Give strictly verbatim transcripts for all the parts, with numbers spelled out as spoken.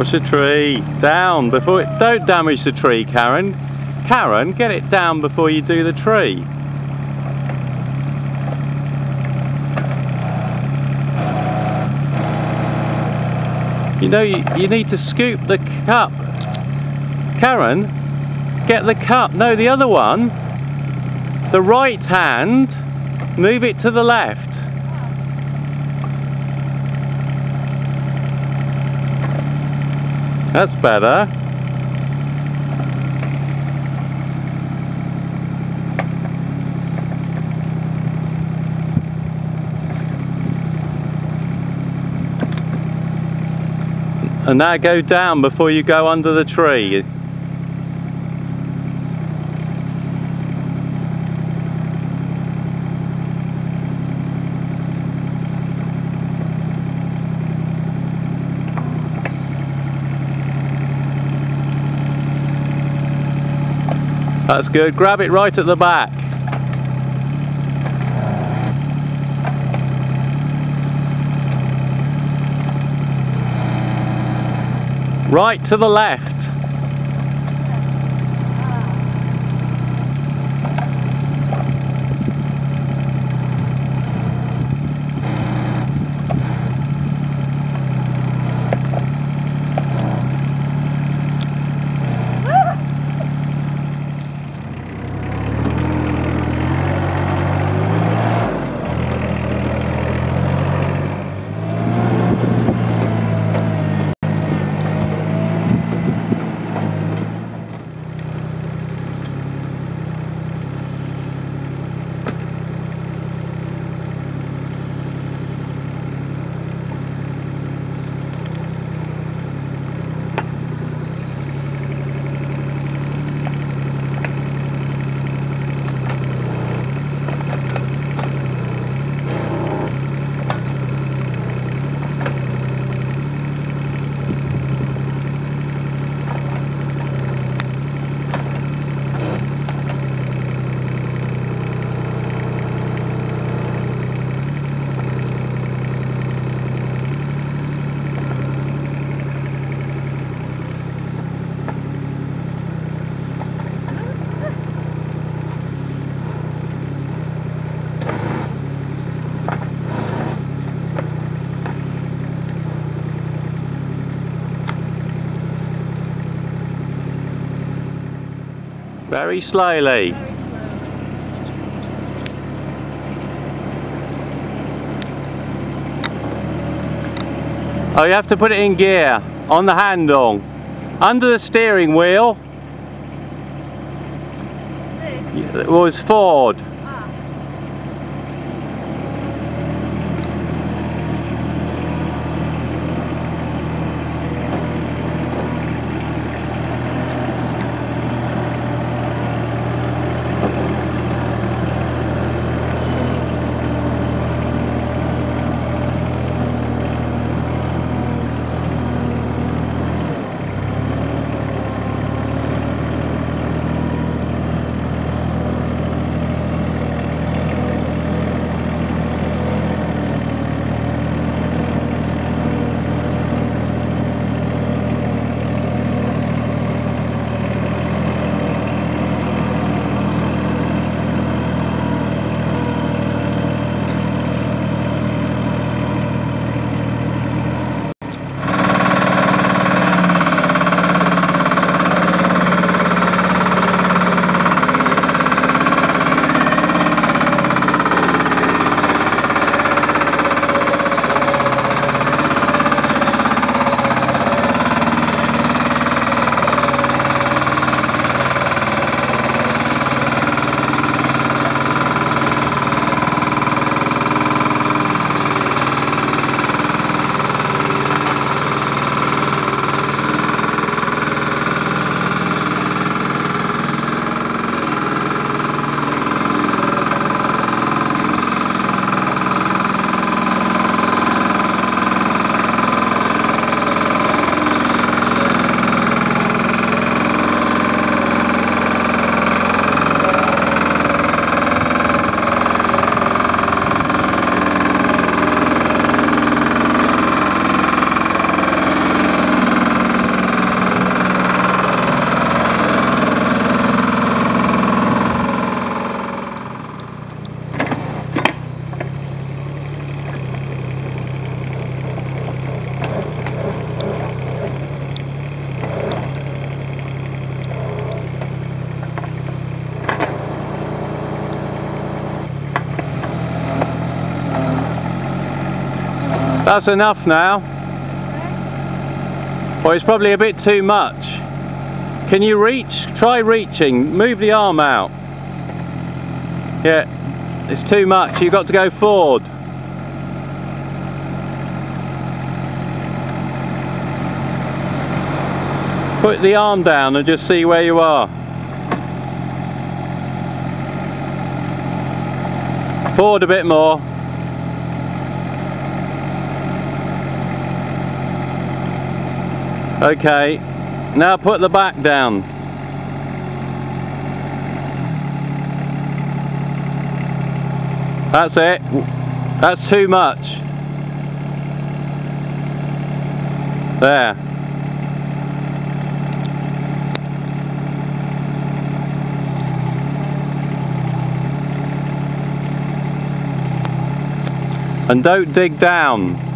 What's the tree? Down before it. Don't damage the tree, Karen. Karen, get it down before you do the tree. You know, you, you need to scoop the cup. Karen, get the cup. No, the other one. The right hand, move it to the left. That's better. And now go down before you go under the tree. That's good. Grab it right at the back. Right to the left. Very slowly. Oh, you have to put it in gear on the handle. Under the steering wheel. This? It was forward. That's enough now. Well, it's probably a bit too much. Can you reach? Try reaching. Move the arm out. Yeah, it's too much. You've got to go forward. Put the arm down and just see where you are. Forward a bit more. Okay, now put the back down. That's it. That's too much. There. And don't dig down.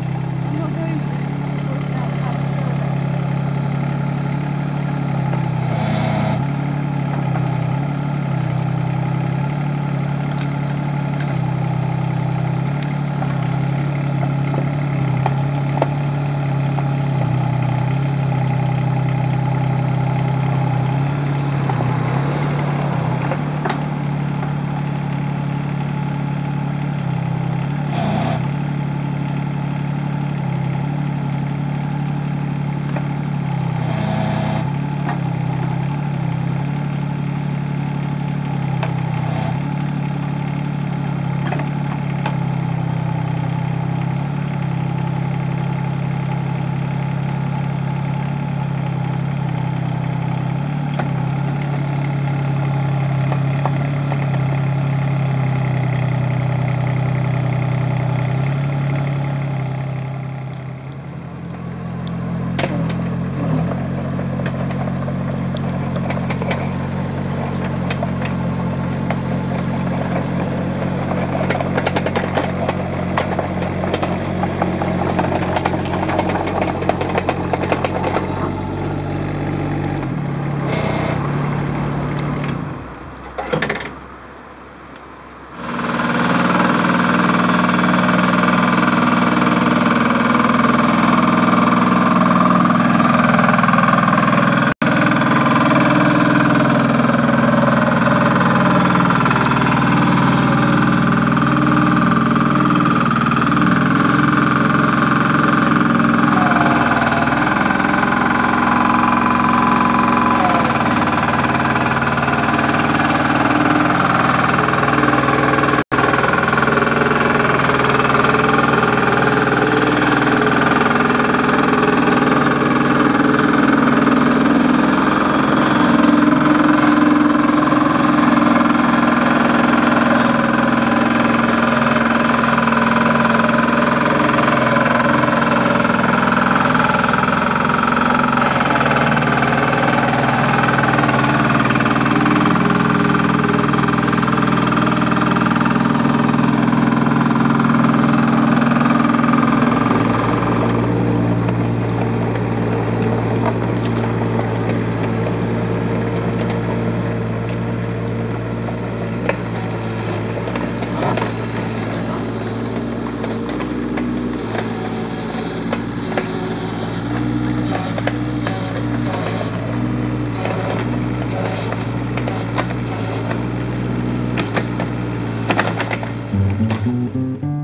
Thank you.